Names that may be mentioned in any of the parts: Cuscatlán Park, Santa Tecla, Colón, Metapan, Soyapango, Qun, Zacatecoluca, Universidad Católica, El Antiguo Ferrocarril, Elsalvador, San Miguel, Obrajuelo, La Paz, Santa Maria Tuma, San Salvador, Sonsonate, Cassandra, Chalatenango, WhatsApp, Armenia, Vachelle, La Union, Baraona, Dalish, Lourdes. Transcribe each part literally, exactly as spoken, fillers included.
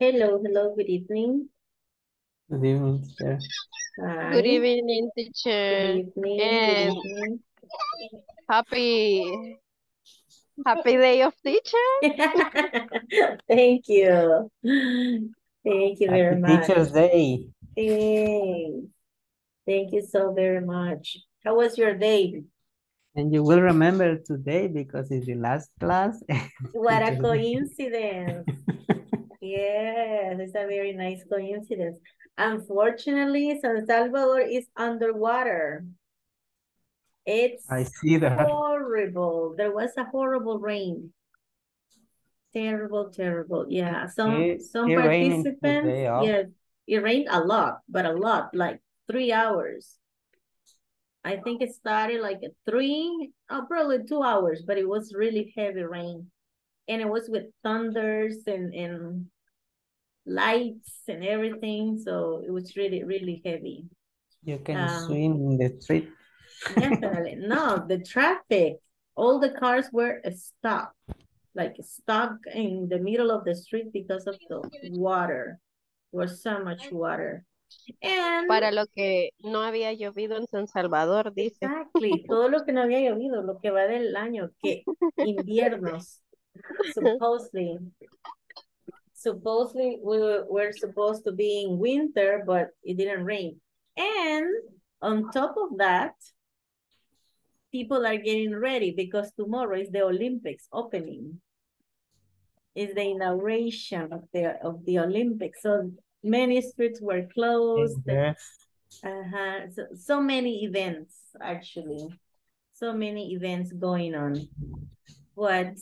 Hello, hello, good evening. Good evening, teacher. Hi. Good evening, teacher. Good evening, and good evening. Happy, happy day of teacher. Thank you. Thank you very happy much. Teacher's Day. Thanks. Thank you so very much. How was your day? And you will remember today because it's the last class. What a coincidence. Yes, it's a very nice coincidence. Unfortunately, San Salvador is underwater. It's I see that. Horrible. There was a horrible rain. Terrible, terrible. Yeah, some it, some it participants, yeah, it rained a lot, but a lot, like three hours. I think it started like at three, oh, probably two hours, but it was really heavy rain. And it was with thunders and, and lights and everything. So it was really, really heavy. You can um, swim in the street. Definitely. No, the traffic, all the cars were stuck, like stuck in the middle of the street because of the water. There was so much water. And para lo que no había llovido en San Salvador, dice. Exactly. Todo lo que no había llovido, lo que va del año, que inviernos. Supposedly, supposedly we were supposed to be in winter, but it didn't rain. And on top of that, people are getting ready because tomorrow is the Olympics opening. It's the inauguration of the of the Olympics. So many streets were closed. Yes. Uh-huh. So, so many events, actually. So many events going on. But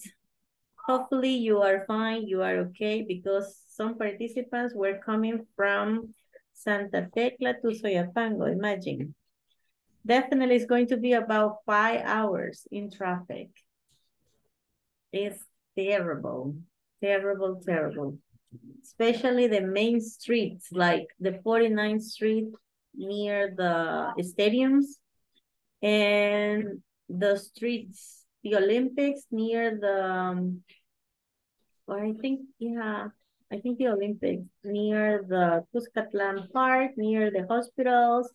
hopefully you are fine, you are okay, because some participants were coming from Santa Tecla to Soyapango, imagine. Definitely it's going to be about five hours in traffic. It's terrible, terrible, terrible. Especially the main streets, like the forty-ninth Street near the stadiums and the streets, the Olympics near the, um, or I think, yeah, I think the Olympics near the Cuscatlán Park, near the hospitals,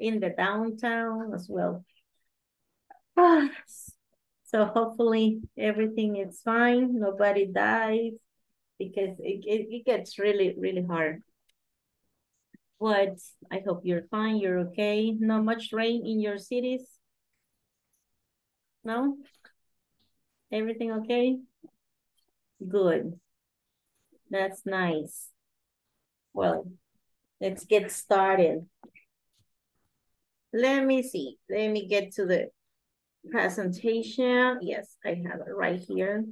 in the downtown as well. Ah, so hopefully everything is fine, nobody dies, because it, it, it gets really, really hard. But I hope you're fine, you're okay. Not much rain in your cities? No? Everything okay? Good. That's nice. Well, let's get started. Let me see. Let me get to the presentation. Yes, I have it right here.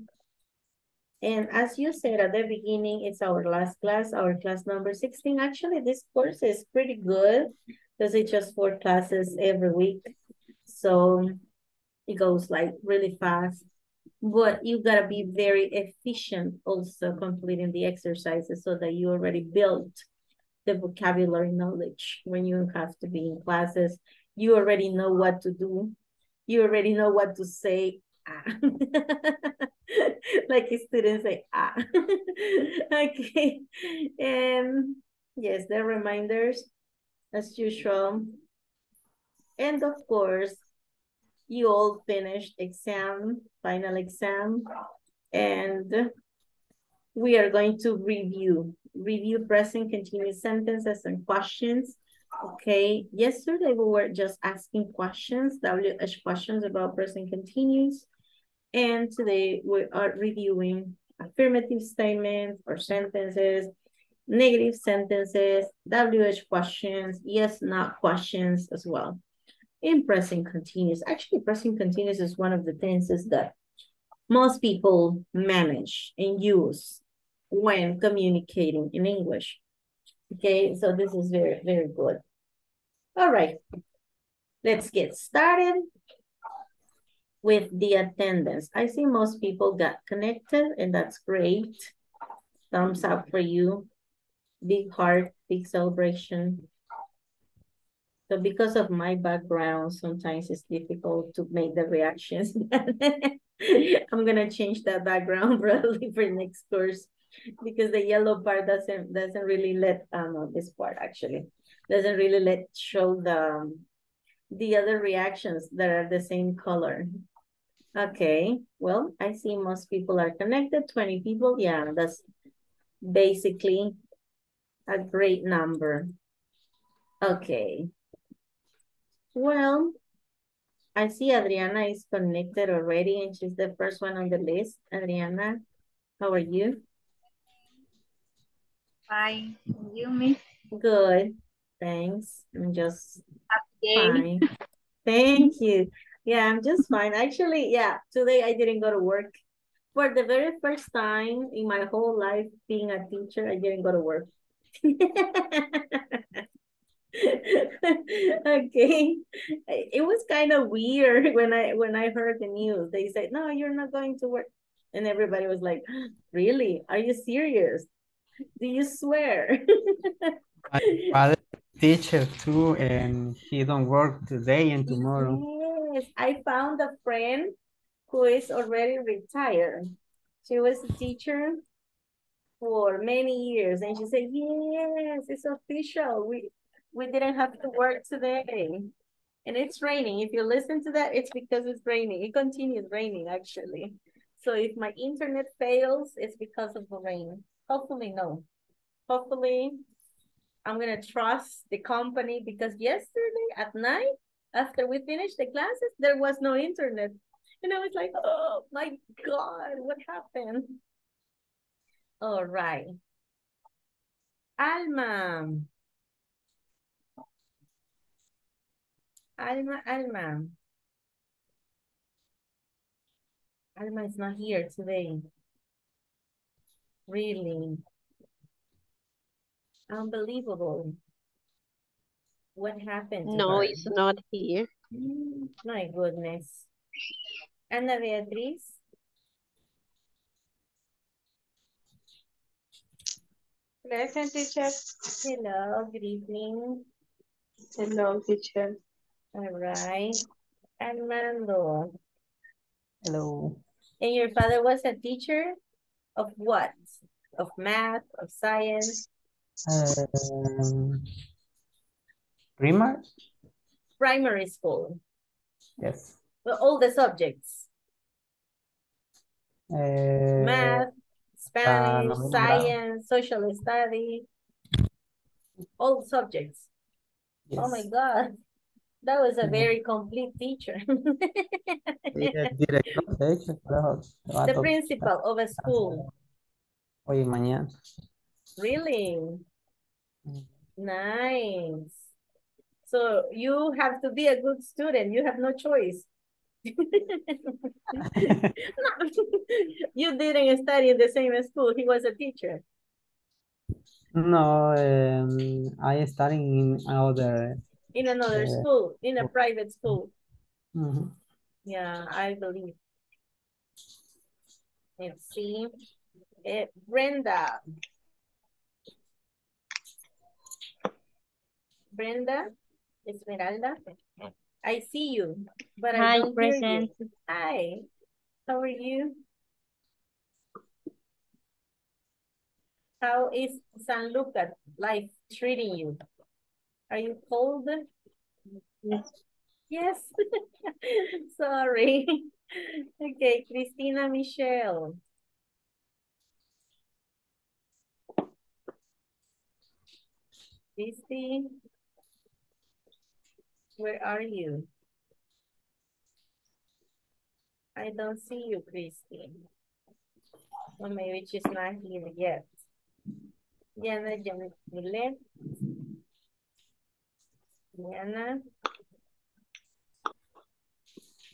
And as you said at the beginning, it's our last class, our class number sixteen. Actually, this course is pretty good because it's just four classes every week. So it goes like really fast. But you gotta be very efficient also completing the exercises so that you already built the vocabulary knowledge. When you have to be in classes, you already know what to do. You already know what to say. Ah. Like students say, ah. Okay. And yes, the reminders as usual. And of course, you all finished exam, final exam, and we are going to review. Review present continuous sentences and questions. Okay, yesterday we were just asking questions, W H questions about present continuous. And today we are reviewing affirmative statements or sentences, negative sentences, W H questions, yes, not questions as well. In present continuous. Actually, present continuous is one of the tenses that most people manage and use when communicating in English. Okay, so this is very, very good. All right, let's get started with the attendance. I see most people got connected, and that's great. Thumbs up for you. Big heart, big celebration. So because of my background, sometimes it's difficult to make the reactions. I'm gonna change that background probably for next course. because the yellow part doesn't doesn't really let um uh, this part actually doesn't really let show the um, the other reactions that are the same color. Okay, well, I see most people are connected, twenty people. Yeah, that's basically a great number. Okay, well, I see Adriana is connected already and she's the first one on the list. Adriana, how are you? Fine, you, miss? Good, thanks. I'm just okay. Fine. Thank you. Yeah, I'm just fine. Actually, yeah, today I didn't go to work. For the very first time in my whole life being a teacher, I didn't go to work. Okay. It was kind of weird when I when I heard the news. They said, no, you're not going to work. And everybody was like, really? Are you serious? Do you swear? My father teacher too, and he don't work today and tomorrow. Yes, I found a friend who is already retired. She was a teacher for many years, and she said, yes, it's official. We we didn't have to work today. And it's raining. If you listen to that, it's because it's raining. It continues raining, actually. So if my internet fails, it's because of the rain. Hopefully, no. Hopefully, I'm going to trust the company, because yesterday at night, after we finished the classes, there was no internet. And I was like, oh my God, what happened? All right. Alma. Alma, Alma. Alma is not here today. Really. Unbelievable. What happened? No, it's not here. My goodness. Ana Beatriz. Present, teacher. Hello, good evening. Hello, teacher. All right. Armando. Hello. And your father was a teacher of what? Of math, of science? Um, primary? Primary school. Yes. Well, all the subjects. Uh, math, Spanish, uh, science, social study. All subjects. Yes. Oh my God. That was a very complete teacher. The principal of a school. Really? Nice. So you have to be a good student. You have no choice. No. You didn't study in the same school. He was a teacher. No, um, I studied in another. In another uh, school, in a private school. Mm-hmm. Yeah, I believe. Let's see. Uh, Brenda. Brenda, Esmeralda, I see you, but I don't hear you. Hi, how are you? How is San Lucas life treating you? Are you cold? Yes. Yes. Sorry. Okay, Christina Michelle. Christy, where are you? I don't see you, Christy. Well, maybe she's not here yet. Diana Janet. Diana.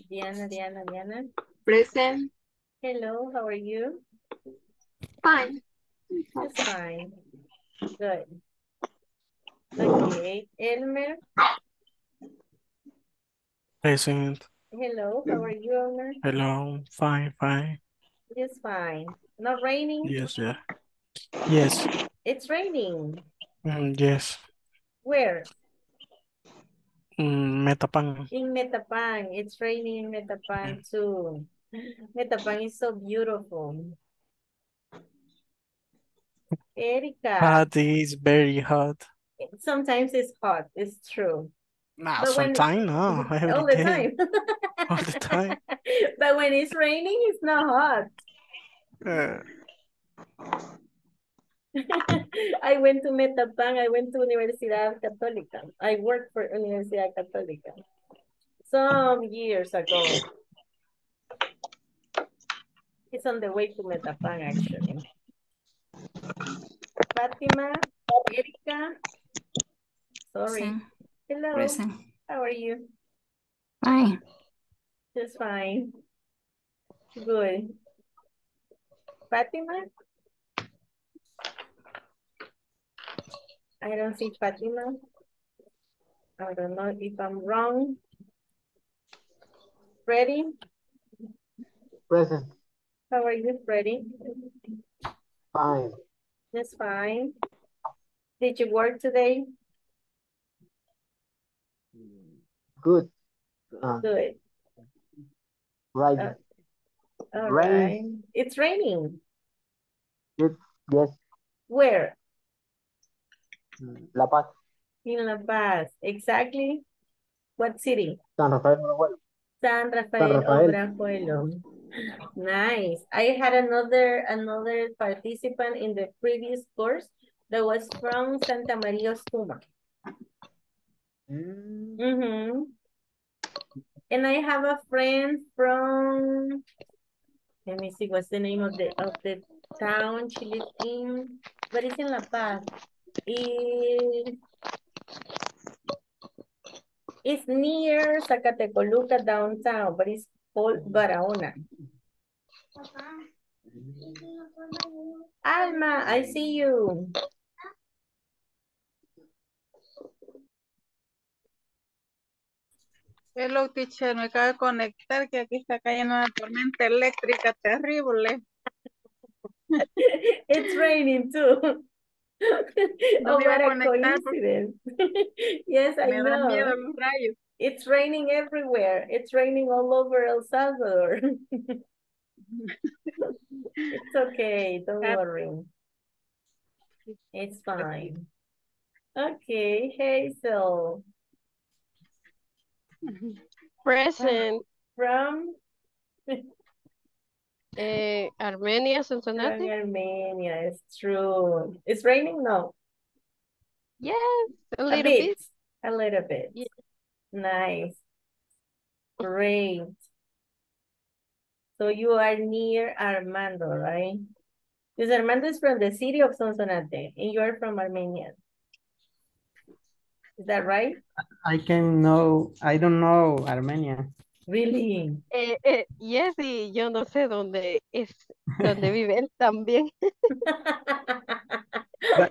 Diana, Diana, Diana. Present. Hello, how are you? Fine. Just fine. Good. Okay. Elmer. Present. Hello, how are you, Elmer? Hello, fine, fine. Just fine. Not raining? Yes, yeah. Yes. It's raining. Mm, yes. Where? Mm, Metapan. In Metapan. It's raining in Metapan too. Metapan is so beautiful. Erika, Hot is very hot. sometimes it's hot, it's true. Nah, but sometimes, when, no. Every all the day. time. All the time. But when it's raining, it's not hot. Uh. I went to Metapan, I went to Universidad Católica. I worked for Universidad Católica some years ago. It's on the way to Metapan, actually. Fatima, Erika, sorry. Same. Hello, Present. How are you? Fine. Just fine. Good. Fatima? I don't see Fatima. I don't know if I'm wrong. Freddy? Present. How are you, Freddy? Fine. Just fine. Did you work today? Good. Uh, Good. Right. Uh, all right. It's raining. It, yes. Where? La Paz. In La Paz. Exactly. What city? San Rafael. San Rafael, Obrajuelo. Nice. I had another another participant in the previous course that was from Santa Maria Tuma. Mm-hmm. And I have a friend from, let me see, what's the name of the of the town she lives in, but it's in La Paz. It, it's near Zacatecoluca downtown, but it's called Baraona. Alma, I see you. Hello, teacher. Me acabo de conectar que aquí está cayendo una tormenta eléctrica terrible. It's raining too. No, oh, what a coincidence. Yes, I know. It's raining everywhere. It's raining all over El Salvador. It's okay. Don't worry. It's fine. Okay, Hazel. Present. From uh, Armenia, Sonsonate. From Armenia, it's true. It's raining now. Yes, a little a bit. bit. A little bit. Yeah. Nice. Great. So you are near Armando, right? Because Armando is from the city of Sonsonate, and you are from Armenia. Is that right? I can know. I don't know Armenia. Really? Eh, eh, yes, y yo no sé dónde es, dónde vive él también.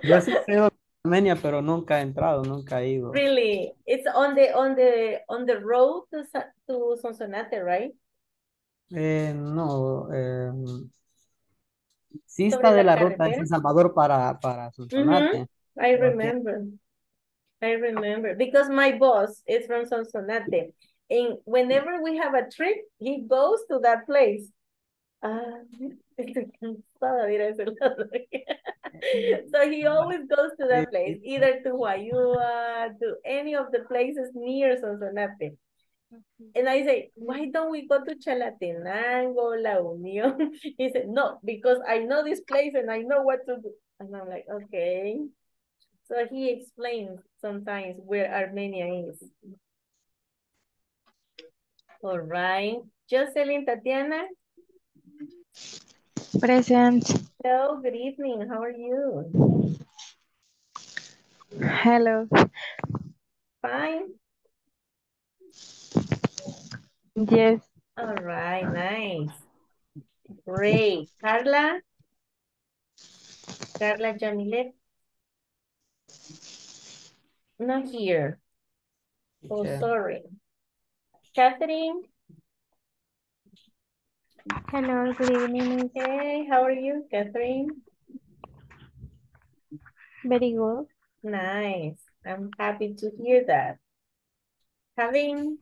Yo sí sé Armenia, pero nunca he entrado, nunca he ido. Really? It's on the on the on the road to to Sonsonate, right? Eh, no. Eh, sí está de la, la ruta de San Salvador para para Sonsonate. Mm-hmm. I remember. Okay. I remember because my boss is from Sonsonate, and whenever we have a trip, he goes to that place. Uh, so he always goes to that place, either to Huayua, to any of the places near Sonsonate. And I say, why don't we go to Chalatenango, La Union? He said, no, because I know this place and I know what to do. And I'm like, okay. So he explains sometimes where Armenia is. All right. Jocelyn, Tatiana? Present. Hello, good evening. How are you? Hello. Fine? Yes. All right, nice. Great. Carla? Carla Jamilet? Not here. Oh, yeah. Sorry. Catherine? Hello, good evening. Hey, how are you, Catherine? Very good. Nice. I'm happy to hear that. Kevin?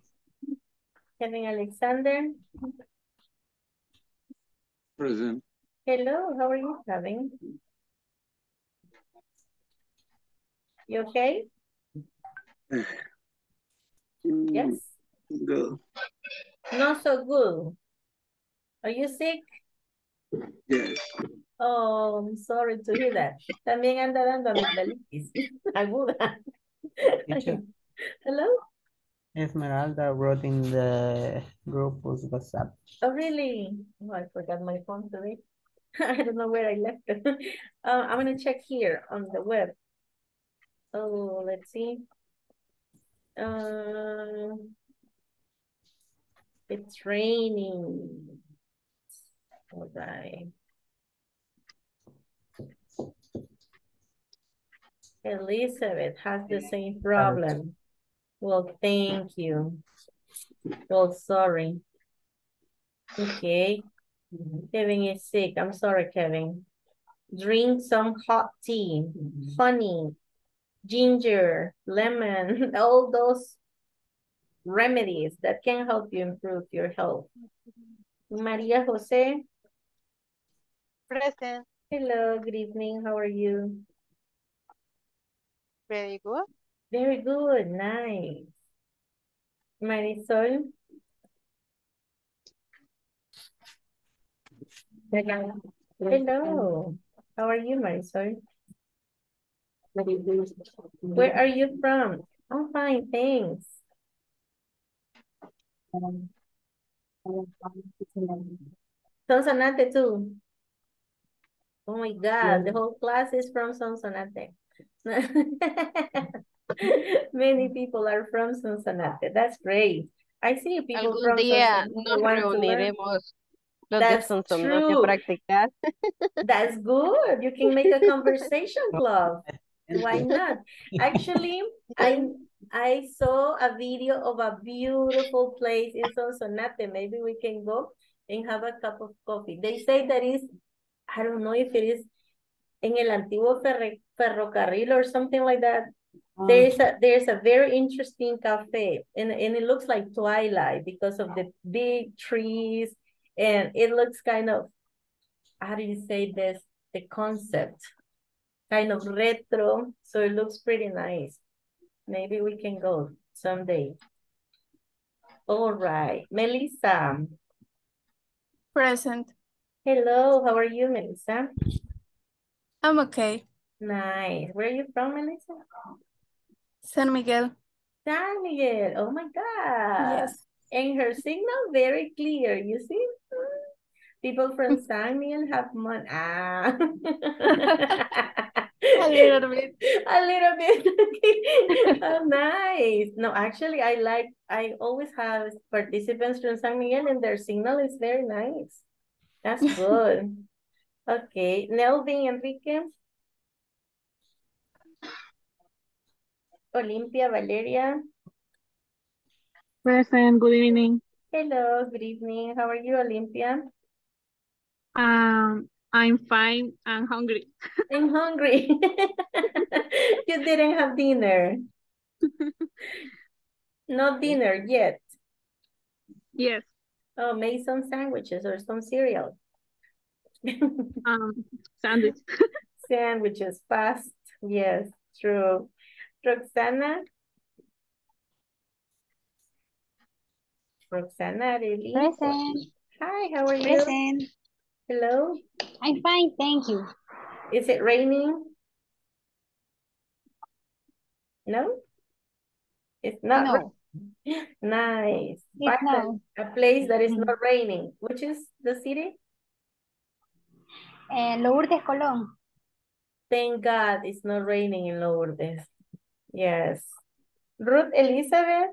Kevin Alexander? Present. Hello, how are you, Kevin? You okay? Mm, yes. Good. Not so good. Are you sick? Yes. Oh, I'm sorry to hear that. También anda dando amigdalitis aguda. Hello? Esmeralda wrote in the group of WhatsApp. Oh, really? Oh, I forgot my phone today. I don't know where I left it. uh, I'm going to check here on the web. Oh, let's see. Uh, it's raining. All right. Elizabeth has the same problem. Well, thank you. Well, sorry. Okay. Kevin is sick. I'm sorry, Kevin. Drink some hot tea, mm-hmm. honey, ginger, lemon, all those remedies that can help you improve your health. Maria Jose. Present. Hello, good evening. How are you? Very good. Very good. Nice. Marisol. Hello. Hello. How are you, Marisol? Where are you from? I'm fine, thanks. Sonsonate too. Oh my God, the whole class is from Sonsonate. Many people are from Sonsonate. That's great. I see people Algún from día Sonsonate. Nos reuniremos los That's de Sonsonate practicar. That's good. You can make a conversation club. Why not? Actually, I I saw a video of a beautiful place in Sonsonate. Maybe we can go and have a cup of coffee. They say that is, I don't know if it is in El Antiguo Ferrocarril or something like that. Um, there's a there's a very interesting cafe, and, and it looks like twilight because of the big trees, and it looks kind of, how do you say this, the concept, kind of retro, so it looks pretty nice. Maybe we can go someday. All right, Melissa. Present. Hello, how are you, Melissa? I'm okay. Nice. Where are you from, Melissa? San Miguel. San Miguel. Oh my God. Yes. And her signal very clear. You see? People from San Miguel have money. Ah. A little bit. A little bit. Oh, nice. No, actually, I like, I always have participants from San Miguel and their signal is very nice. That's good. Okay. Nelvin Enrique. Olympia Valeria. Present. Good evening. Hello. Good evening. How are you, Olympia? Um, I'm fine. I'm hungry. I'm hungry. You didn't have dinner. No dinner yet. Yes. Oh, make some sandwiches or some cereal. um, sandwich. Sandwiches fast. Yes, true. Roxana. Roxana, really? Present. Hi, how are you? Present. Hello. I'm fine, thank you. Is it raining? No? It's not. No. Nice. It's not. A place that is not raining. Which is the city? Uh, Lourdes, Colón. Thank God it's not raining in Lourdes. Yes. Ruth Elizabeth.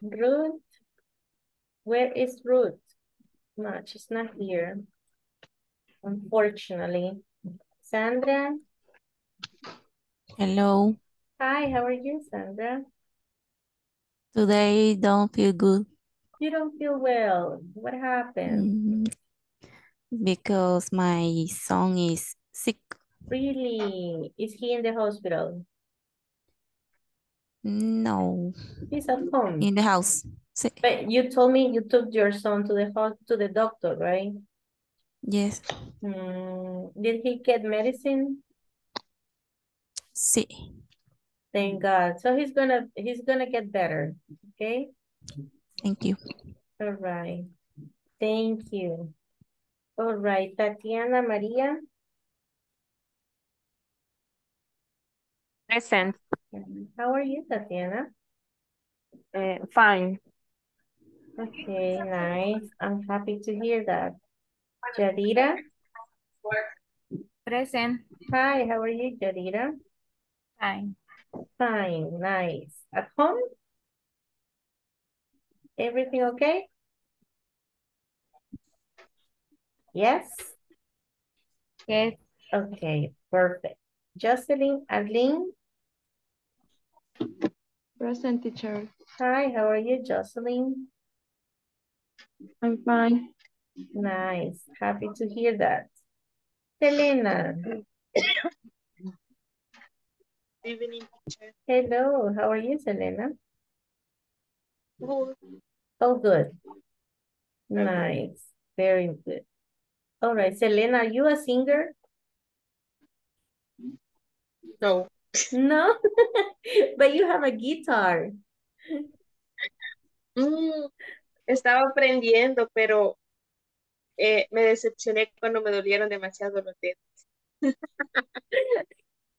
Ruth. Where is Ruth? No, she's not here. Unfortunately. Sandra. Hello. Hi, how are you, Sandra? Today don't feel good. You don't feel well. What happened? Mm-hmm. Because my son is sick. Really? Is he in the hospital? No. He's at home. In the house. But you told me you took your son to the to the doctor, right? Yes. Mm, did he get medicine? Sí. Thank God. So he's gonna he's gonna get better. Okay. Thank you. All right. Thank you. All right, Tatiana Maria. Present. How are you, Tatiana? Uh, fine. Okay, nice. I'm happy to hear that. Jadira? Present. Hi, how are you, Jadira? Fine. Fine, nice. At home? Everything okay? Yes? Yes. Okay, perfect. Jocelyn, Arlene? Present, teacher. Hi, how are you, Jocelyn? I'm fine. Nice. Happy to hear that. Selena. Evening, teacher. Hello. How are you, Selena? Good. Oh, good. Nice. Very good. All right, Selena, are you a singer? No. No? But you have a guitar. Mm. Estaba aprendiendo, pero eh, me decepcioné cuando me dolieron demasiado los dedos.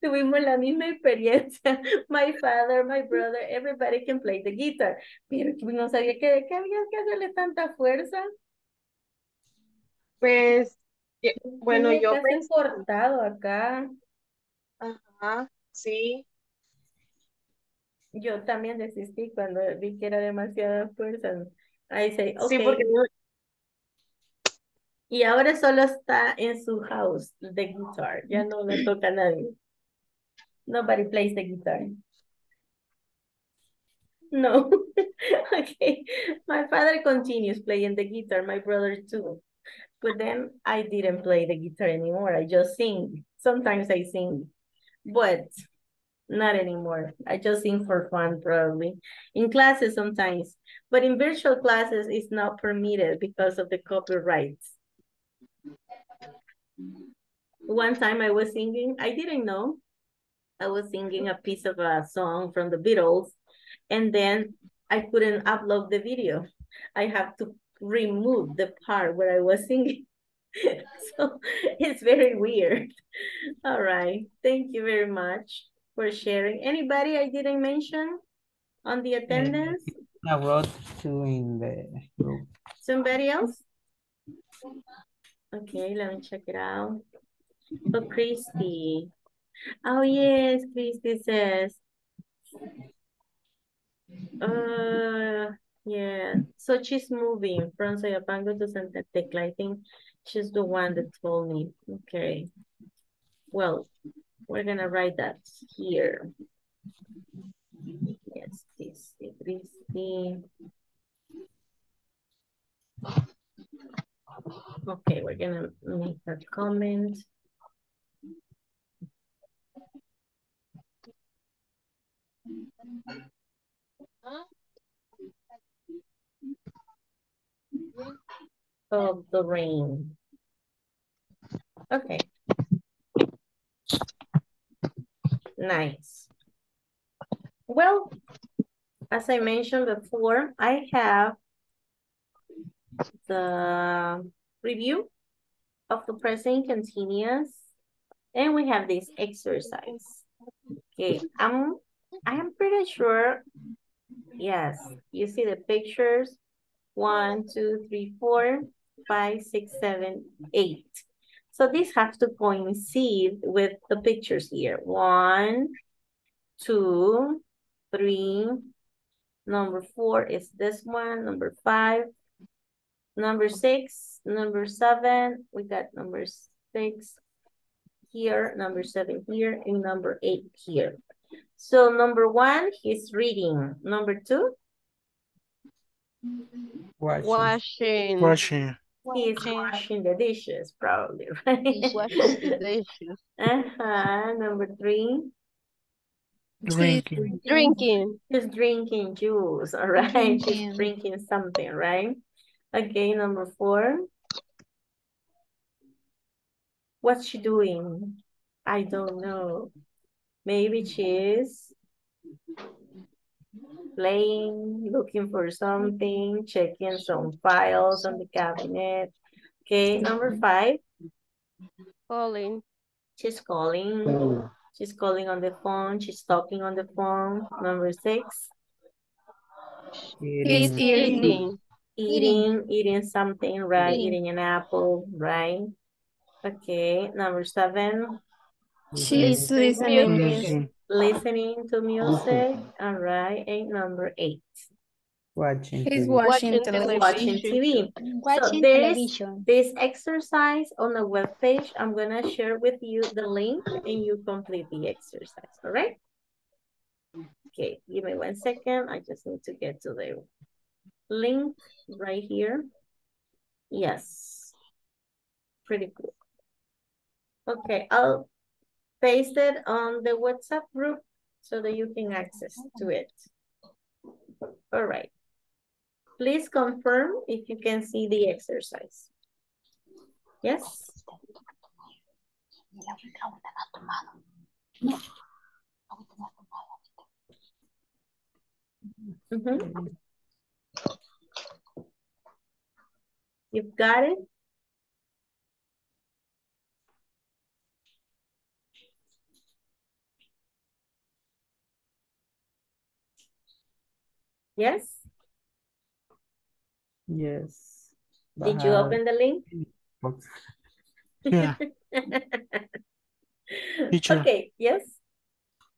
Tuvimos la misma experiencia. My father, my brother, everybody can play the guitar. Pero no sabía que, que había que hacerle tanta fuerza. Pues, bueno, yo pensé... cortado acá. Ajá, sí. Yo también desistí cuando vi que era demasiada fuerza. I say, okay. Sí, porque... Y ahora solo está en su house, the guitar. Ya no le toca a nadie. Nobody plays the guitar. No. Okay. My father continues playing the guitar. My brother too. But then I didn't play the guitar anymore. I just sing. Sometimes I sing. But not anymore. I just sing for fun probably. In classes sometimes. But in virtual classes, it's not permitted because of the copyrights. One time I was singing, I didn't know. I was singing a piece of a song from the Beatles, and then I couldn't upload the video. I have to remove the part where I was singing. So it's very weird. All right. Thank you very much for sharing. Anybody I didn't mention on the attendance? I wrote two in the group. Somebody else? Okay, let me check it out. Oh, Christy. Oh, yes, Christy says. Uh, yeah, so she's moving from Soyapango to Santa Tecla. I think she's the one that told me. Okay. Well, we're going to write that here. Yes, please, Christy. Okay, we're gonna make a comment. Of the rain. Okay. Nice. Well, as I mentioned before, I have the review of the present continuous, and we have this exercise. Okay, I'm, I'm pretty sure, yes, you see the pictures, one, two, three, four, five, six, seven, eight. So these have to coincide with the pictures here. One, two, three, number four is this one, number five, number six, number seven, we got number six here, number seven here, and number eight here. So number one, he's reading. Number two? Washing. Washing. He's washing the dishes, probably, right? He's washing the dishes. Uh-huh. Number three? Drinking. She's drinking. She's drinking juice, all right? Drinking. She's drinking something, right? Okay, number four. What's she doing? I don't know. Maybe she is playing, looking for something, checking some files on the cabinet. Okay, number five. Calling. She's calling. Oh. She's calling on the phone. She's talking on the phone. Number six. She's eating. Eating. Eating, eating something, right? Eating. eating an apple, right? Okay, number seven. She's listening. Listening, listening to music. All right, and number eight. Watching. She's watching, watching television. Watching T V. Watching so television. This exercise on the webpage, I'm going to share with you the link and you complete the exercise, all right? Okay, give me one second. I just need to get to the link right here. Yes, pretty cool. Okay, I'll paste it on the WhatsApp group so that you can access to it. All right. Please confirm if you can see the exercise. Yes? Mm-hmm. You've got it? Yes? Yes. Did you open the link? Yeah. Teacher. Okay, yes.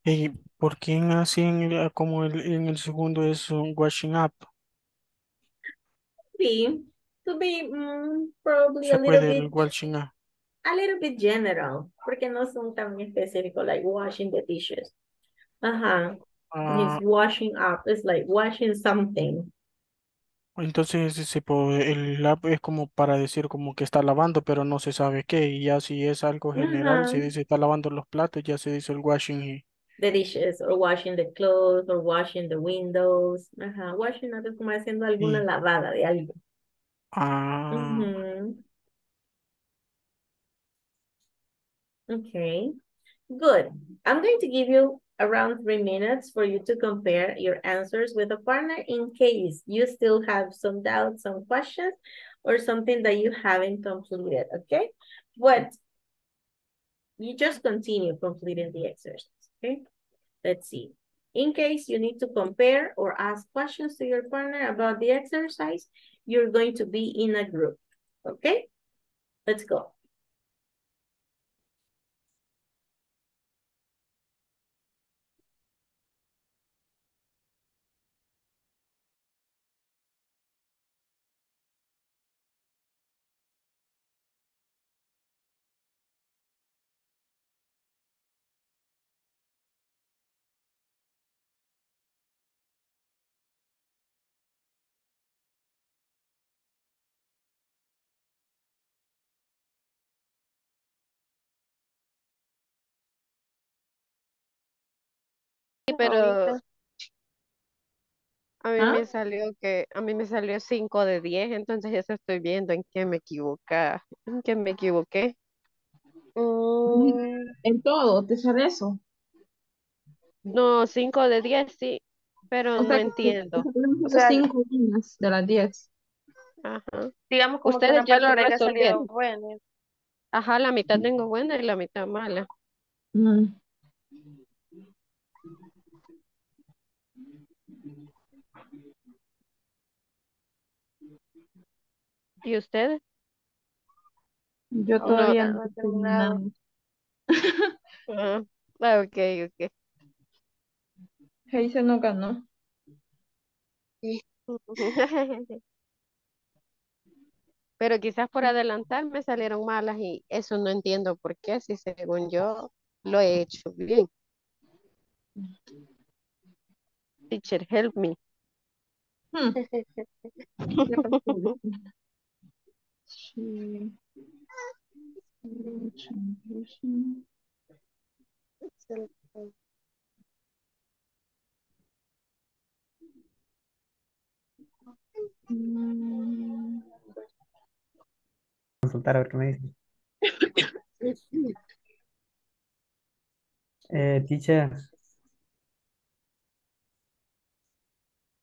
¿Y por qué hacen como el, en el segundo es un washing up? Be, to be um, probably Se a little bit washing up. A little bit general, porque no son tan específicos, like washing the dishes. Ajá. Uh-huh. Uh, it's washing up, it's like washing something. Entonces se puede, el lap es como para decir como que está lavando, pero no se sabe qué. Y ya si es algo general, uh-huh. se dice está lavando los platos, ya se dice el washing. Y... The dishes, or washing the clothes, or washing the windows. Uh-huh. Washing up es como haciendo alguna sí. lavada de algo. Ah. Uh-huh. Okay, good. I'm going to give you around three minutes for you to compare your answers with a partner in case you still have some doubts, some questions, or something that you haven't completed, okay? But you just continue completing the exercise, okay? Let's see. In case you need to compare or ask questions to your partner about the exercise, you're going to be in a group, okay? Let's go. Pero a mí ¿Ah? me salió que a mí me salió cinco de diez, entonces eso estoy viendo en qué me equivoqué, en qué me equivoqué. Mm, en todo, ¿te sale eso? No, cinco de diez sí, pero o no sea, entiendo. O sea, cinco de las diez. Ajá. Digamos que ustedes ya lo resolvieron. Buena. Ajá, la mitad tengo buena y la mitad mala. Mm. ¿Y usted? Yo todavía no, no, no tengo nada. Ah, ok, ok. Heise no ganó. Sí. Pero quizás por adelantar me salieron malas y eso no entiendo por qué, si según yo lo he hecho bien. Teacher, help me. Hmm. She... Consultar a ver qué me dice. Uh, teacher.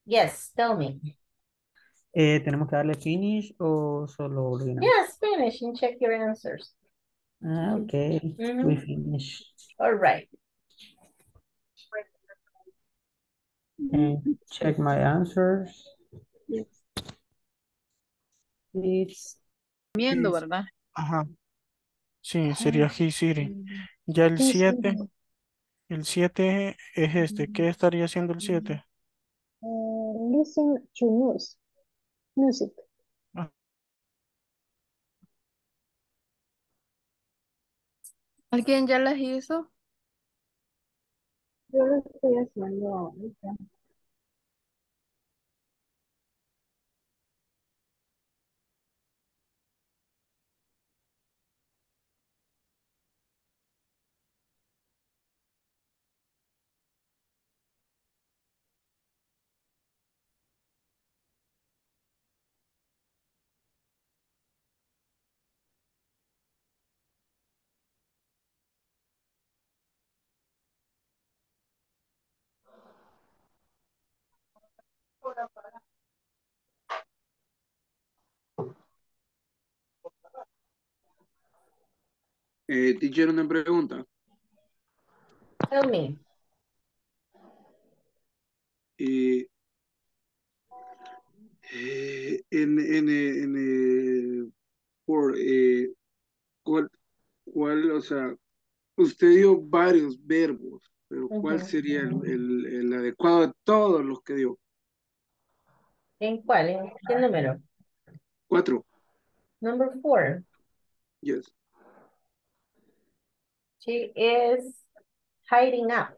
Yes, tell me. Eh, ¿Tenemos que darle finish o solo ordenar? Yes, finish and check your answers. Ah, ok. Mm-hmm. We finish. All right. And check my answers. Yes. It's... Viendo, ¿verdad? Ajá. Sí, sería he, Siri. Ya el siete. El siete es este. ¿Qué estaría haciendo el siete? Uh, listen to news. Music. Ah. ¿Alguien ya las hizo? Yo lo estoy haciendo ahorita. Eh, teacher, una pregunta. Tell me. Eh, eh, en, en, en, eh, por, eh, ¿cuál, cuál, o sea, usted dio varios verbos, pero ¿cuál sería el, el, el adecuado de todos los que dio? ¿En cuál? ¿En qué número? Cuatro. Number four. Yes. She is hiding up.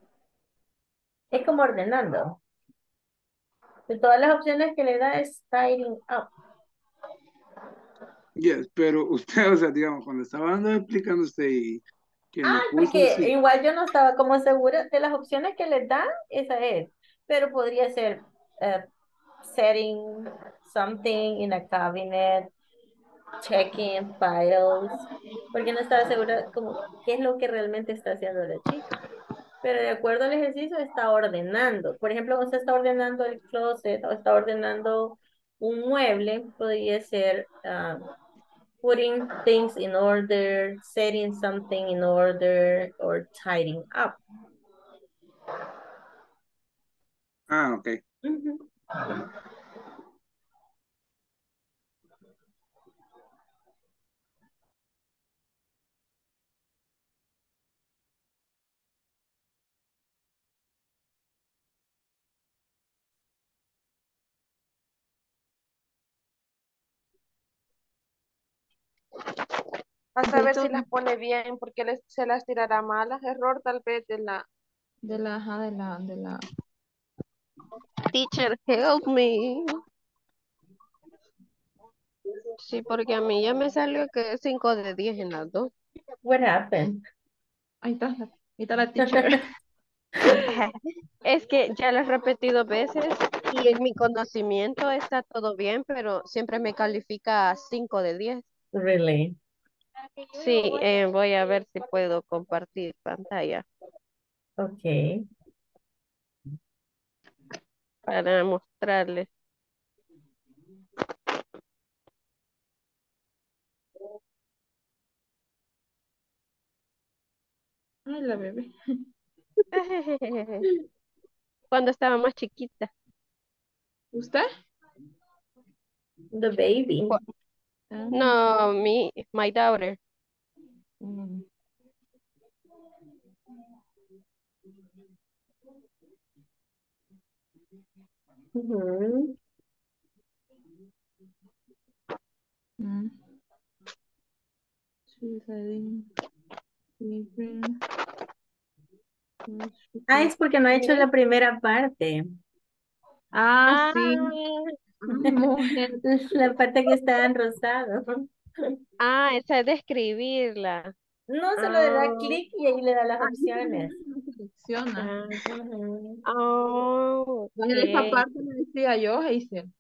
Es como ordenando. De todas las opciones que le da es hiding up. Yes, pero usted, o sea, digamos, cuando estaba dando explicando usted y... Que ah, puso, porque sí. Igual yo no estaba como segura de las opciones que le da, esa es. Pero podría ser... Uh, setting something in a cabinet, checking files, porque no estaba segura como qué es lo que realmente está haciendo la chica. Pero de acuerdo al ejercicio está ordenando. Por ejemplo, cuando usted está ordenando el closet o está ordenando un mueble, podría ser um, putting things in order, setting something in order, or tidying up. Ah, okay. Mm-hmm. A saber si las pone bien, porque les, se las tirará malas. Error tal vez de la de la de la de la Teacher, help me. Sí, porque a mí ya me salió que es cinco de diez en las dos. What happened? Ahí está, ahí está la teacher. Es que ya lo he repetido veces y en mi conocimiento está todo bien, pero siempre me califica cinco de diez. Really? Sí, eh, voy a ver si puedo compartir pantalla. Okay. Para mostrarles. Ay, la bebé. Cuando estaba más chiquita. ¿Usted? The baby. No, mi, my daughter. Mm. Mm-hmm. Mm. Ah, es porque no ha hecho la primera parte. Ah, ah sí. La parte que está en rosado. Ah, esa es de escribirla. No, solo ah. le da clic y ahí le da las opciones. Selecciona. Oh, okay. En esa parte me decía yo, Hazel.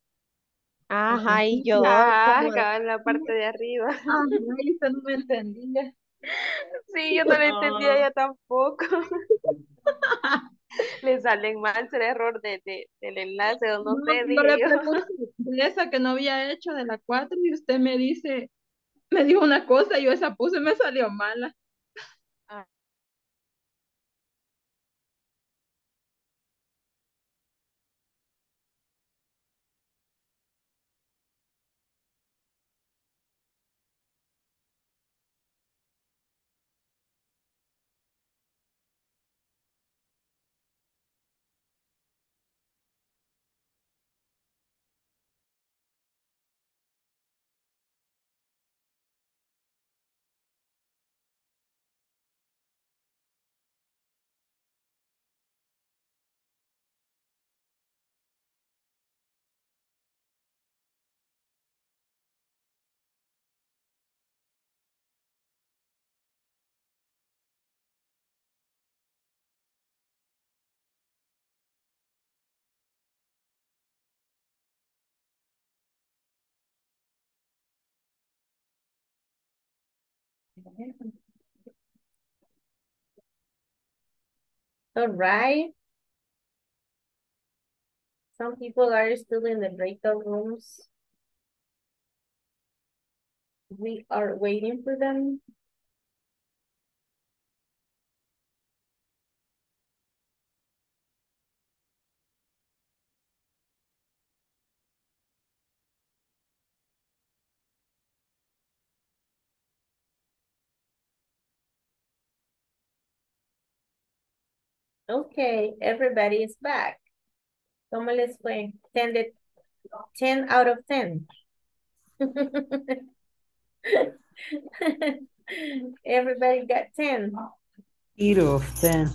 Ajá, y yo. Ah, acá en la parte de arriba. Ah, no, eso no me entendía. Sí, yo no lo entendía ya tampoco. Le salen mal, será error de, de, del enlace o no, no sé. Yo le pregunto esa que no había hecho de la cuatro y usted me dice, me dijo una cosa y yo esa puse y me salió mala. Ah. All right. Some people are still in the breakout rooms. We are waiting for them. Okay, everybody is back. ¿Cómo les fue? ten out of ten. Everybody got ten. eight out of ten.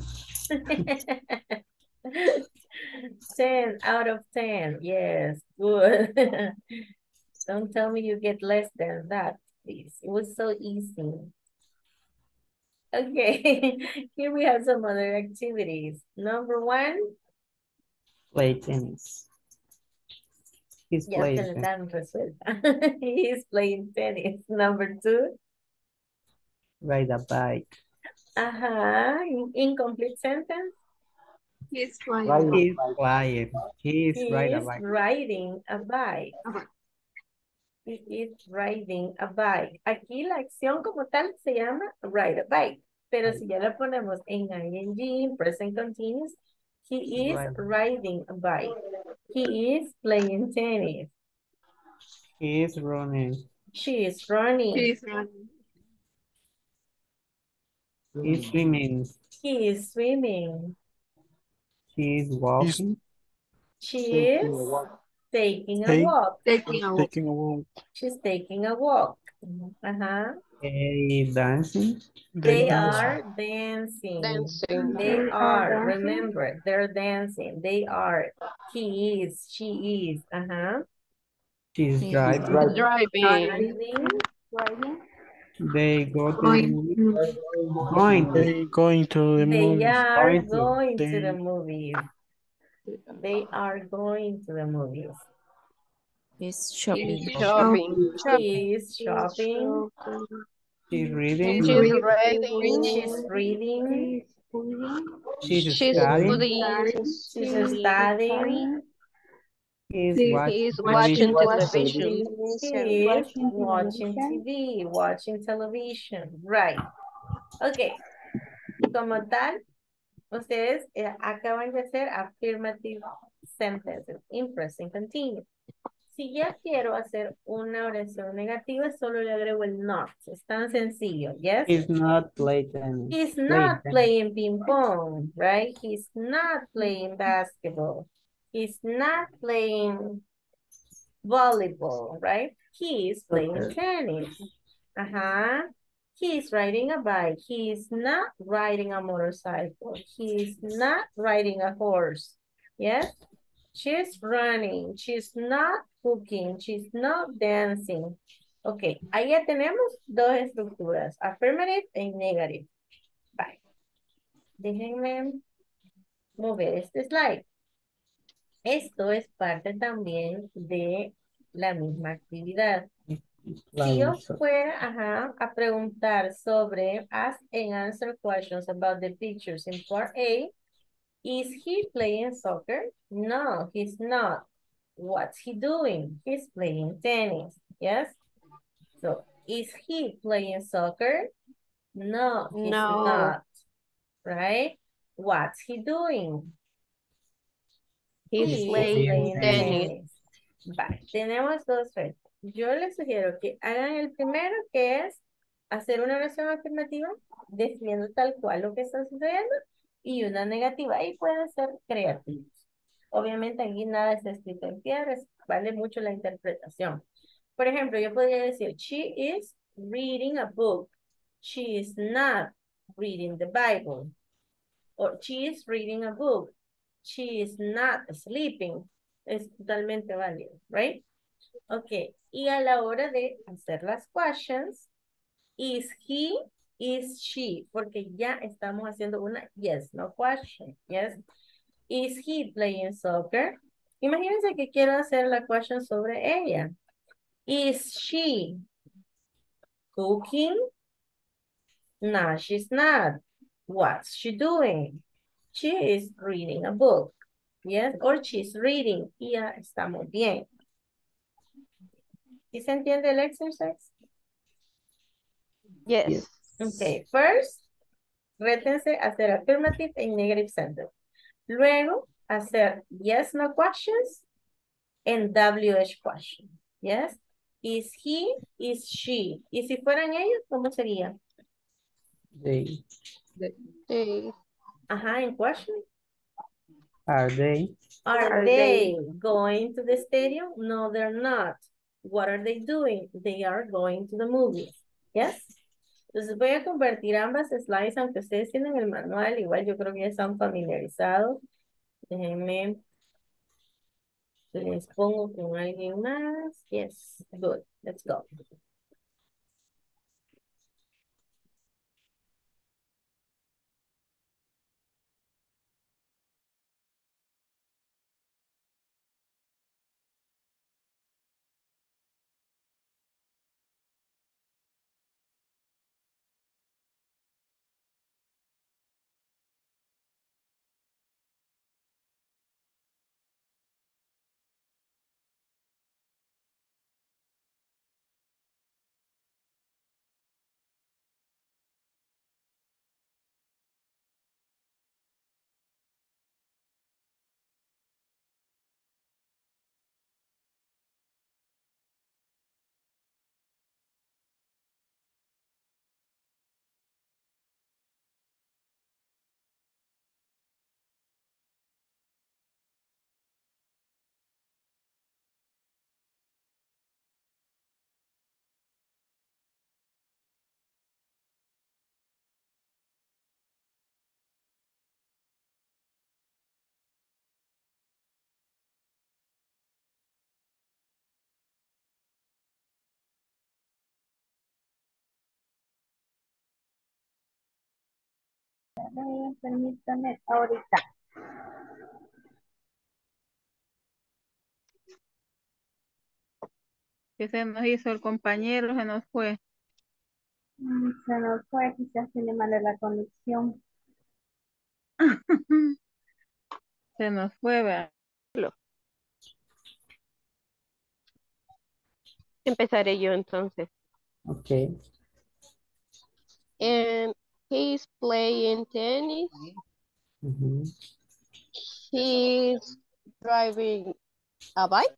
ten out of ten. Yes, good. Don't tell me you get less than that, please. It was so easy. Okay, here we have some other activities. Number one. Play tennis. He's yeah, playing tennis. He's playing tennis. Number two. Ride a bike. Uh-huh. In incomplete sentence. He's flying. He's flying. He's he riding a bike. Riding a bike. Uh-huh. He is riding a bike. Aquí la acción como tal se llama ride a bike. Pero si ya la ponemos en ing, present continuous, he is riding a bike. He is playing tennis. He is running. She is running. He is running. He is swimming. He is swimming. He is walking. She is... Taking a Take, walk. Taking a, taking a walk. She's taking a walk. Uh-huh. They dancing. They, they are dancing. dancing. They are. Remember, they're dancing. They are. He is. She is. Uh-huh. She's driving. Driving. Driving. driving. They go to going. The going. They going to the movies. They are going to the movies. They are going to the movies. He's shopping. He's shopping. She's shopping. She's reading. She's reading. She's reading. She's studying. She's studying. He's watching television. He's watching T V. Watching television. Right. Okay. Como tal. Ustedes eh, acaban de hacer affirmative sentences, in present continuous. Si ya quiero hacer una oración negativa, solo le agrego el not. Es tan sencillo, yes? He's not playing tennis. He's not playing ping pong, right? He's not playing basketball. He's not playing volleyball, right? He is playing okay. tennis. Ajá. He is riding a bike. He is not riding a motorcycle. He is not riding a horse. Yes? She's running. She's not cooking. She's not dancing. Okay. Ahí ya tenemos dos estructuras. Affirmative and negative. Bye. Déjenme mover este slide. Esto es parte también de la misma actividad. Si yo fuera ajá, a preguntar sobre, ask and answer questions about the pictures in part A, is he playing soccer? No, he's not. What's he doing? He's playing tennis. Yes? So, is he playing soccer? No, he's no. not. Right? What's he doing? He's, he's playing, playing tennis. tennis. Vale, tenemos dos retos. Yo les sugiero que hagan el primero, que es hacer una oración afirmativa definiendo tal cual lo que está sucediendo, y una negativa, y pueden ser creativos. Obviamente aquí nada está escrito en piedra, vale mucho la interpretación. Por ejemplo, yo podría decir, she is reading a book. She is not reading the Bible. Or she is reading a book. She is not sleeping. Es totalmente válido, right? Okay, y a la hora de hacer las questions, is he, is she, porque ya estamos haciendo una yes, no question, yes. Is he playing soccer? Imagínense que quiero hacer la question sobre ella. Is she cooking? No, she's not. What's she doing? She is reading a book, yes, or she's reading, y ya estamos bien. ¿Sí se entiende el exercise? Yes. Okay, first, rétense hacer affirmative and negative sentence. Luego, hacer yes, no questions and W H question. Yes? Is he, is she? Y si fueran ellos, ¿cómo sería? They. They. Ajá, en question. Are they? Are, are they, they going to the stadium? No, they're not. What are they doing? They are going to the movies. Yes? Entonces voy a convertir ambas slides, aunque ustedes tienen el manual, igual yo creo que ya están familiarizados. Déjenme. Les pongo con alguien más. Yes, good. Let's go. Permítame ahorita. ¿Qué se nos hizo el compañero? Se nos fue. Se nos fue, quizás tiene mala la conexión. Se nos fue, ¿verdad? Empezaré yo entonces. Ok. Eh... He's playing tennis. Mm-hmm. He's driving a bike.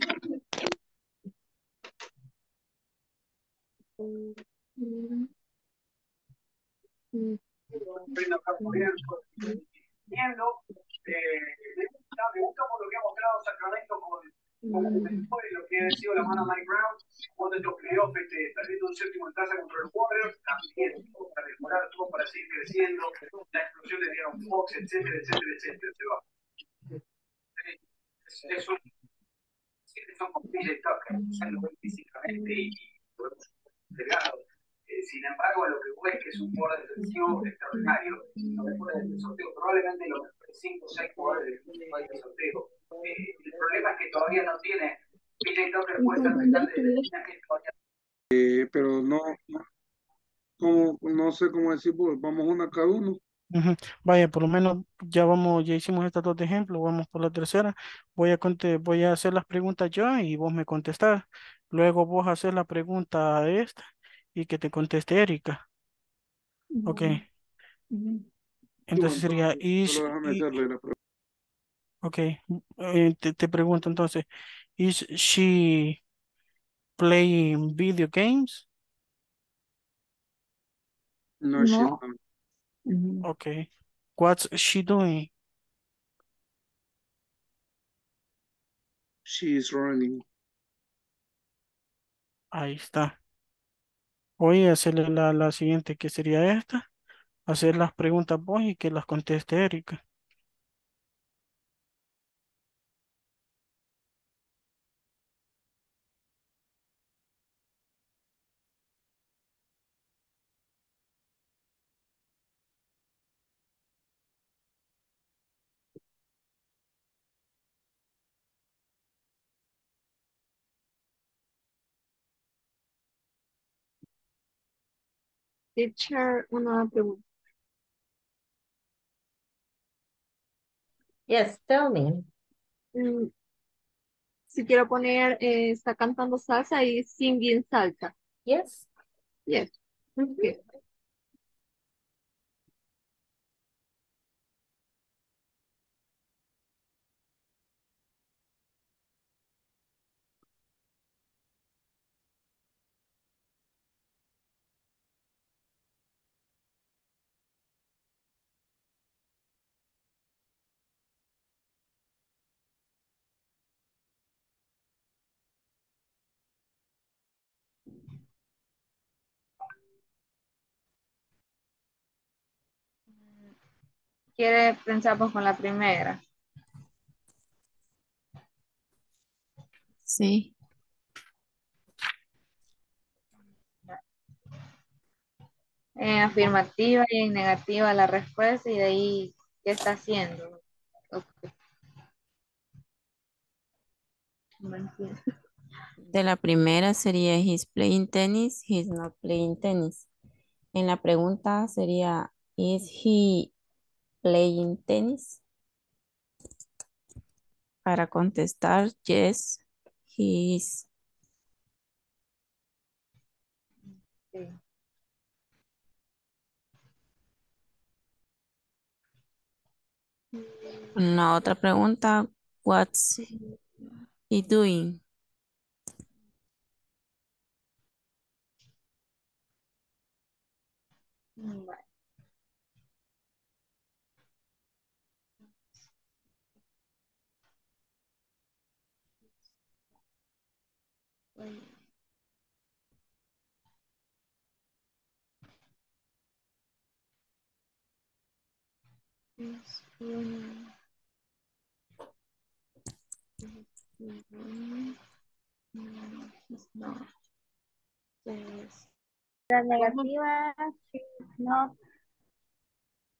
Mm-hmm. Mm-hmm. Mm-hmm. Mm-hmm. Mm-hmm. que le toca, quizás lo ven físicamente y lo vemos delgado. Eh, sin embargo, lo que ves que es un jugador defensivo extraordinario. Lo mejor del sorteo, probablemente los cinco o seis jugadores del sorteo. Eh, el problema es que todavía no tiene. Pete Tucker puede ser de la que todavía. Eh, pero no, no, como, no sé cómo decir, pues, vamos una cada uno. Uh-huh. Vaya, por lo menos ya vamos, ya hicimos estas dos de ejemplo, vamos por la tercera. Voy a conte voy a hacer las preguntas yo y vos me contestás. Luego vos haces la pregunta a esta y que te conteste Erika. Uh-huh. Ok. Uh-huh. Entonces sería is, y, ok, eh, te, te pregunto entonces, is she playing video games? No, she no. Mm-hmm. Okay. What's she doing? She is running. Ahí está. Voy a hacerle la, la siguiente, que sería esta. Hacer las preguntas vos y que las conteste Erika. Teacher, una pregunta. Yes, tell me. Mm, si quiero poner, eh, está cantando salsa y singing salsa. Yes. Yes. Mm-hmm. Okay. Quiere pensar pues con la primera. Sí. En afirmativa y en negativa la respuesta y de ahí qué está haciendo. Okay. No entiendo. De la primera sería he's playing tennis, he's not playing tennis. En la pregunta sería is he playing tennis. Para contestar, yes, he is. Okay. Una otra pregunta, what's he doing? Right. La negativa, she's not,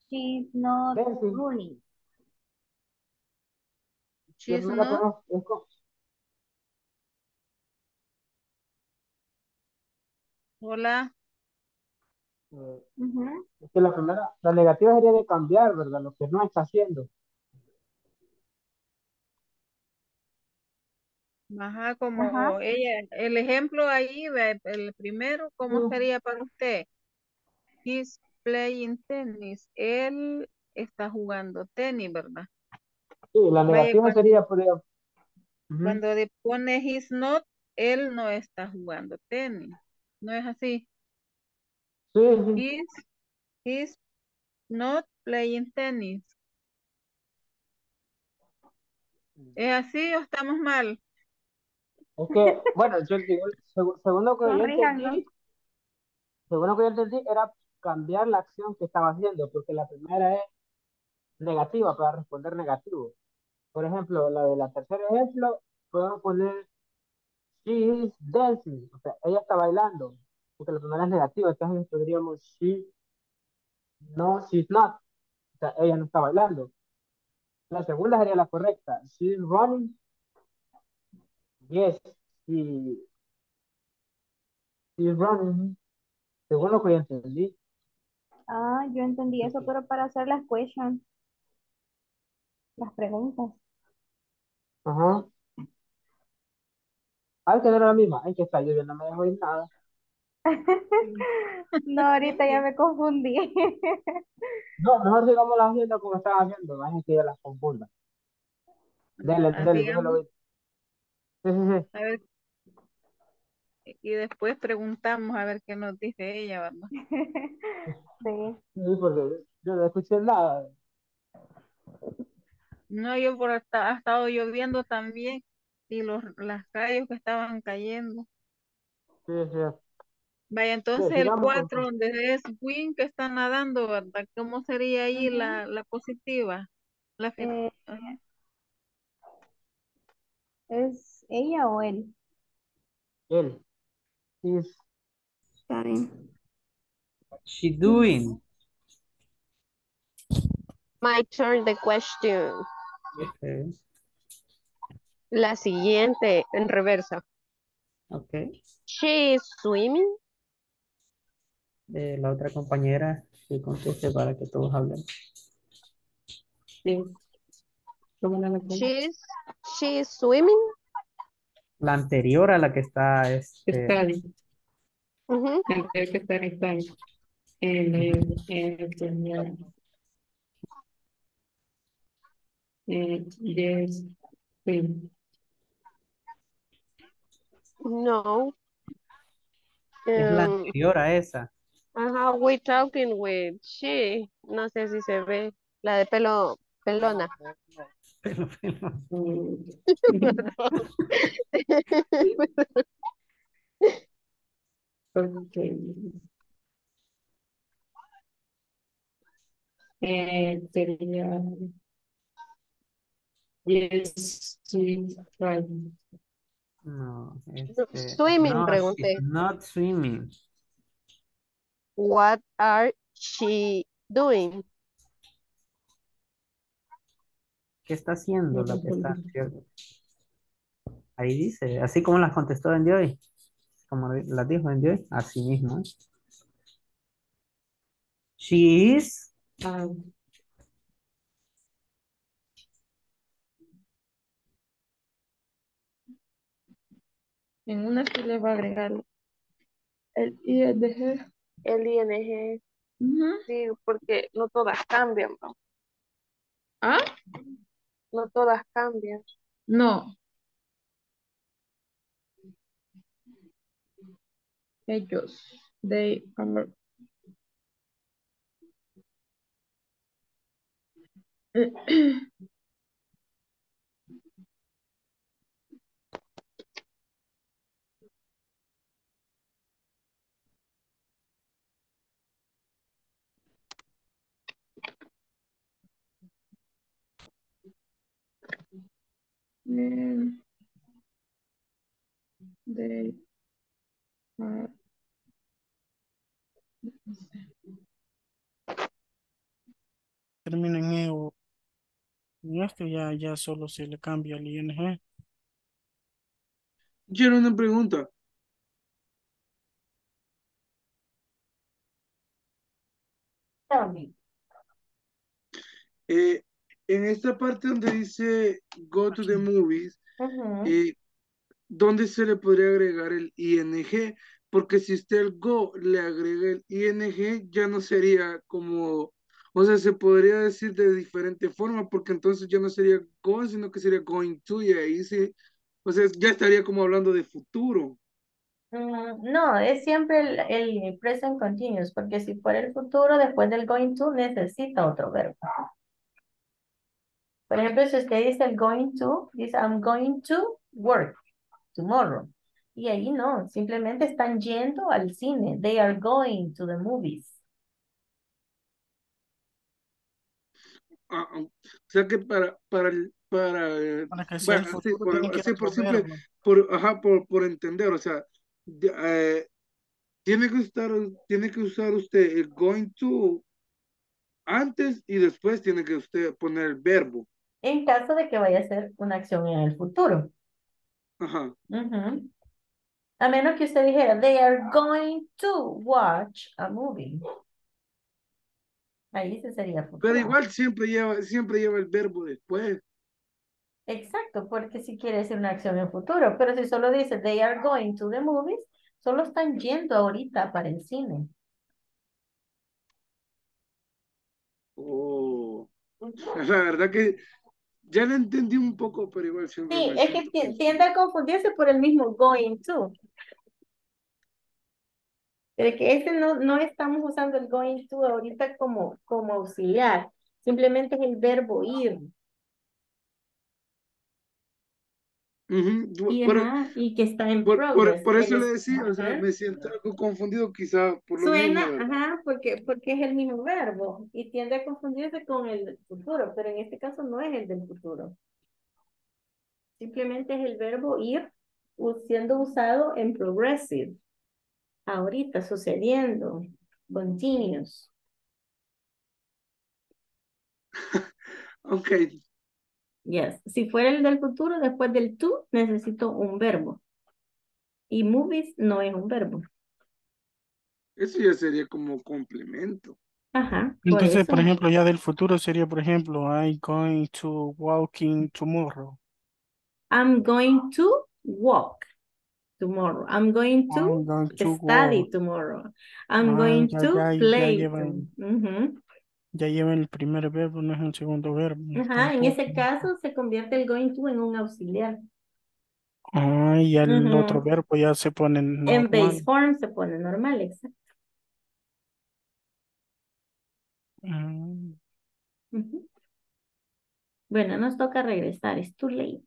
she's not running. She's not. Hola. Uh -huh. Es que la primera, la negativa sería de cambiar, ¿verdad? Lo que no está haciendo. Ajá, como Ajá. ella, el ejemplo ahí, el primero, ¿cómo uh -huh. sería para usted? He's playing tennis. Él está jugando tenis, ¿verdad? Sí, la negativa Oye, cuando, sería... Por... Uh -huh. Cuando pone he's not, él no está jugando tenis. ¿No es así? Sí. He's, he's not playing tennis. ¿Es así o estamos mal? Es que, bueno, yo digo, según, según lo que no, yo entendí, según lo que yo entendí, era cambiar la acción que estaba haciendo, porque la primera es negativa, para responder negativo. Por ejemplo, la de la tercera ejemplo, podemos poner she is dancing, o sea, ella está bailando, porque la primera es negativa, entonces podríamos she, no, she's not, o sea, ella no está bailando. La segunda sería la correcta, she's running, yes, she, she's running, según lo que yo entendí. Ah, yo entendí eso, pero para hacer las questions, las preguntas. Ajá. Hay que tener la misma. Hay que estar yo, yo no me dejo ir nada. No, ahorita ya me confundí. No, mejor sigamos las haciendo como están haciendo. No es que yo las confunda. Dale, dale, déjalo ver. Sí, sí, sí. A ver. Y después preguntamos a ver qué nos dice ella, ¿verdad? Sí. Sí, porque yo no escuché nada. No, yo por hasta, ha estado lloviendo también y los las calles que estaban cayendo. Sí, sí. Vaya, entonces sí, el cuatro, donde es Win que está nadando, ¿verdad? ¿Cómo sería ahí uh-huh. la, la positiva? La eh, ¿Es ella o él? Él. She's She doing. My turn the question. Okay. La siguiente en reversa. Okay. She is swimming. Eh, la otra compañera que conteste para que todos hablen. Sí. She is, she is swimming. La anterior a la que está este. Studying. Uh-huh. La anterior que está en studying. En el, en el Eh, yes. Sí. No. Es um, la anterior a esa. Ajá, we talking with she. No sé si se ve. La de pelo pelona. Pelo pelona. Okay. Eh, sería... Yes, she's driving. No, este, swimming, no, pregunté. Not swimming. What are she doing? ¿Qué está haciendo la que está? ¿Cierto? Ahí dice, así como las contestó en de hoy, como las dijo en de hoy, así mismo. She is. Um, En una sí le va a agregar el I N G. El I N G. Uh-huh. Sí, porque no todas cambian, ¿no? ¿Ah? No todas cambian. No. Ellos. They are... And they are termina en E o en este ya, ya solo se le cambia el I N G. Quiero una pregunta. Eh, En esta parte donde dice go to the movies, uh-huh. eh, ¿dónde se le podría agregar el I N G? Porque si usted el go le agrega el I N G, ya no sería como, o sea, se podría decir de diferente forma, porque entonces ya no sería go, sino que sería going to, y ahí sí, o sea, ya estaría como hablando de futuro. Mm, no, es siempre el, el present continuous, porque si fuera el futuro, después del going to necesita otro verbo. Por ejemplo, si usted dice el going to, dice I'm going to work tomorrow. Y ahí no, simplemente están yendo al cine. They are going to the movies. Ah, o sea que para, para el para, para crecer, bueno, sí, por, sí, por simple, por, ajá, por, por entender, o sea, de, eh, tiene que estar, tiene que usar usted el going to antes y después tiene que usted poner el verbo. En caso de que vaya a ser una acción en el futuro. Ajá. Uh-huh. A menos que usted dijera, they are going to watch a movie. Ahí se sería futuro. Pero igual siempre lleva, siempre lleva el verbo después. Exacto, porque si quiere decir una acción en futuro. Pero si solo dice, they are going to the movies, solo están yendo ahorita para el cine. Oh, la verdad que ya lo entendí un poco, pero igual siempre. Sí, es que tiende a confundirse por el mismo going to. Pero que este no, no estamos usando el going to ahorita como, como auxiliar. Simplemente es el verbo ir. Uh-huh. y, por, ajá, y que está en por, progress. Por, por eso le decía, o sea, me siento algo confundido quizá por lo Suena, mismo, ajá, porque, porque es el mismo verbo y tiende a confundirse con el futuro, pero en este caso no es el del futuro. Simplemente es el verbo ir siendo usado en progressive. Ahorita, sucediendo. Continuous. Ok. Yes. Si fuera el del futuro, después del to, necesito un verbo. Y movies no es un verbo. Eso ya sería como complemento. Ajá. Entonces, por, por ejemplo, ya del futuro sería, por ejemplo, I'm going to walking tomorrow. I'm going to walk tomorrow. I'm going to, I'm going to study walk. tomorrow. I'm ah, going ya, to ya, play. Ya llevan... uh-huh. Ya lleva el primer verbo, no es el segundo verbo. Ajá, en ese caso se convierte el going to en un auxiliar. Ah, y el uh-huh. otro verbo ya se pone normal. En base form se pone normal, exacto. Uh-huh. Uh-huh. Bueno, nos toca regresar, it's too late.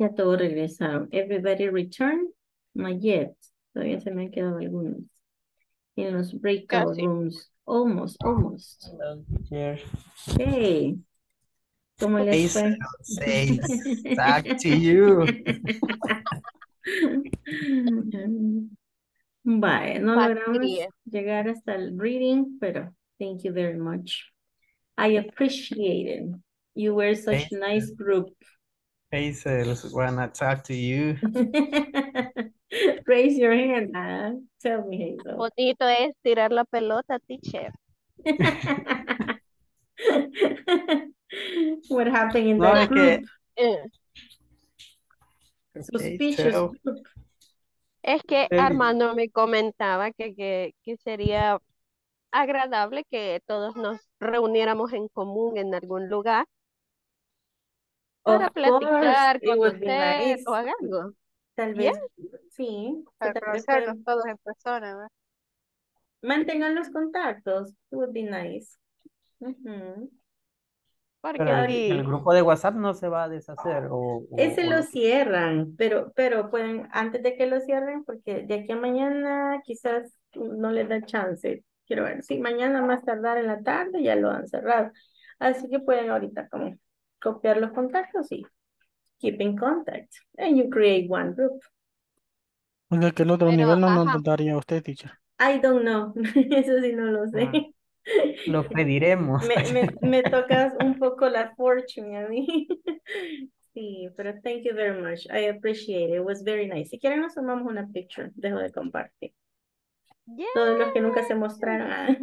Ya todos regresaron. Everybody returned? Not yet. Todavía se me han quedado algunos. En los breakout Casi. rooms. Almost, almost. Hello, hey. ¿Cómo les fue? Say back to you. Bye. No back logramos llegar hasta el reading, pero thank you very much. I appreciate it. You were such a nice group. Hazel, when I talk to you. Raise your hand, huh? Tell me, Hazel. Bonito es tirar la pelota, teacher. What happened in no, that okay. group? Yeah. Okay, Suspicious so. group. Es que hey. Armando me comentaba que, que, que sería agradable que todos nos reuniéramos en común en algún lugar. Para of platicar course, con usted nice. o haga algo. Tal vez, yeah. sí. Para conocerlos pueden... todos en persona. ¿Verdad? Mantengan los contactos. It would be nice. Uh-huh. Porque el, ahí... el grupo de WhatsApp no se va a deshacer. O, o, Ese o... lo cierran, pero, pero pueden, antes de que lo cierren, porque de aquí a mañana quizás no les da chance. Quiero ver, sí, mañana más tardar en la tarde ya lo han cerrado. Así que pueden ahorita como... copiar los contactos y keep in contact. And you create one group. O sea, que el otro Pero, nivel no ajá. nos daría a usted, teacher. I don't know. Eso sí no lo sé. Ah, lo pediremos. me, me, me tocas un poco la fortune a mí. Sí, pero thank you very much. I appreciate it. It was very nice. Si quieren nos tomamos una picture. Dejo de compartir. Yeah. Todos los que nunca se mostraron a... no,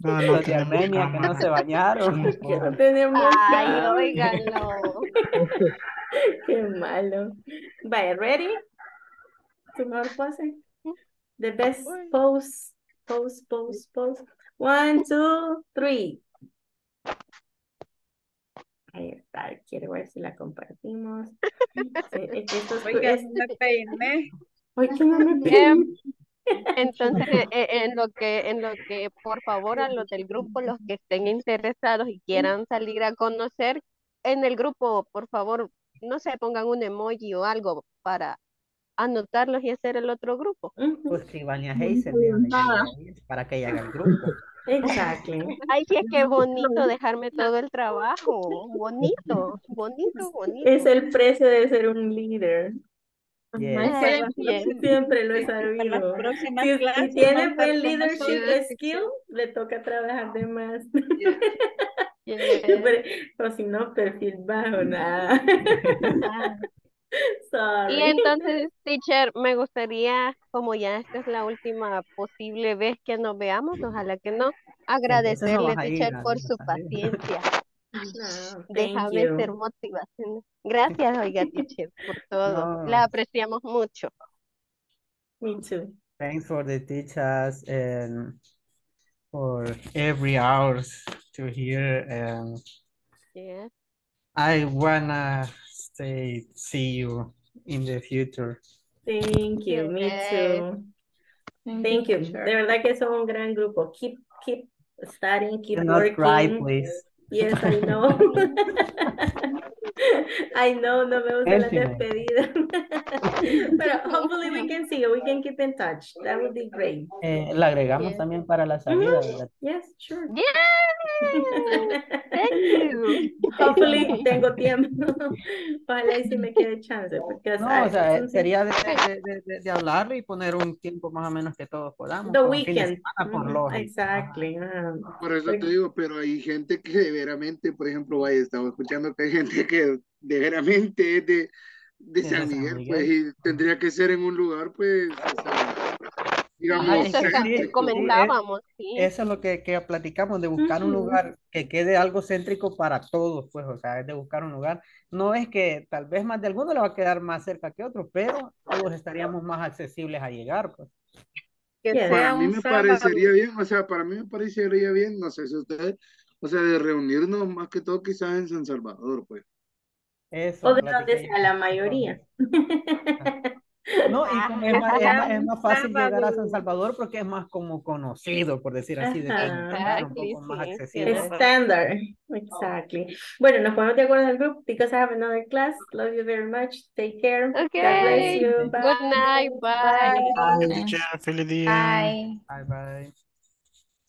no, los de Armenia que no se bañaron. Ay, oíganlo. Qué malo. By ready? Tomorrow posing. The best pose, pose, pose, pose. One, two, three. Ahí está, quiero ver si la compartimos. Sí, esto es, oiga, es... me peiné. Oiga, no me peiné. Entonces, en lo que, en lo que, por favor, a los del grupo, los que estén interesados y quieran salir a conocer, en el grupo, por favor, no sé, pongan un emoji o algo para anotarlos y hacer el otro grupo. Pues si van a Heiser, para que hagan el grupo. Exacto. Ay, que es que bonito dejarme todo el trabajo. Bonito, bonito, bonito. Es el precio de ser un líder. Yes. Yes. Siempre lo he sabido. Si, clases, si tiene buen leadership skill, le toca trabajar de más. Yes. Yes. O si no, perfil bajo, nada. Sorry. Y entonces, teacher, me gustaría, como ya esta es la última posible vez que nos veamos, ojalá que no, agradecerle, no teacher, ir, por su paciencia. No, déjame you. Ser motivación. Gracias, oiga, teacher, por todo. No. La apreciamos mucho. Me too. Thanks for the teachers and for every hour to hear. And yeah. I wanna say see you in the future. Thank you. Me too. Thank, Thank you. you. De verdad que son un gran grupo. Keep, keep studying, keep Do working. Not cry, please. Yes, I know. I know, no me gusta la despedida. Pero hopefully we can see you. We can keep in touch. That would be great. Eh, la agregamos yeah. también para la salida. Mm-hmm. Yes, sure. Yeah. Thank you. Hopefully tengo tiempo. Ojalá y si me quede chance. No, I, o sea, sería de, de, de, de hablarlo y poner un tiempo más o menos que todos podamos. The weekend. Por mm-hmm. Exactly. Uh-huh. Por eso te digo, pero hay gente que de veramente, por ejemplo, vaya, estaba escuchando que hay gente que de veramente es de, de San Miguel, Miguel, pues, y tendría que ser en un lugar, pues, o sea, digamos, ah, eso es, comentábamos, sí. Eso es lo que, que platicamos, de buscar uh-huh. un lugar que quede algo céntrico para todos, pues, o sea, es de buscar un lugar, no es que tal vez más de alguno le va a quedar más cerca que otro, pero todos estaríamos más accesibles a llegar, pues. Que yeah. Para mí me sábado. Parecería bien, o sea, para mí me parecería bien, no sé si ustedes... O sea, de reunirnos más que todo quizás en San Salvador, pues. Eso, o de donde sea la mayoría. No, y como es, más, es, más, es más fácil llegar a San Salvador porque es más como conocido, por decir así. De exactly, un poco sí. más accesible. Estándar, exactly. Bueno, nos ponemos de acuerdo en el grupo because I have another class. Love you very much. Take care. Okay. God bless you. Bye. Good night. Bye. Bye. Bye. Bye. Bye. Bye. Bye.